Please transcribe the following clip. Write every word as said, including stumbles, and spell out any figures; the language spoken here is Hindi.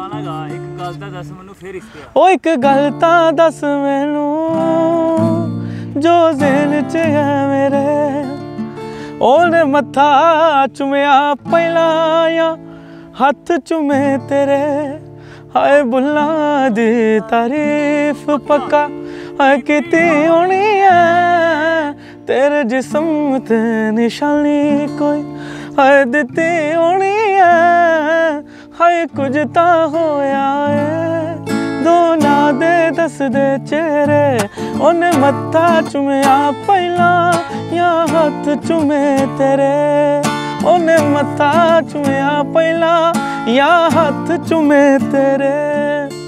गाना गा एक गल दा दस मैनू फिर इश्क ओ एक गल दा दस मैनू जो ज़हन च है मेरे ओने मत्था चुम्या पहलाया हथ चुमे तेरे हाय बुला दी तारीफ पक्का हाय किती होनी है तेरे जिस्म ते निशानी कोई हाय दिती होनी है हाय कुछ ता होया है दो ना दे दस दे चेहरे ओने मत्था चुम्या पहला या हथ चुमे तेरे ओने मत्था चुम्या पहला या हथ चुमे तेरे।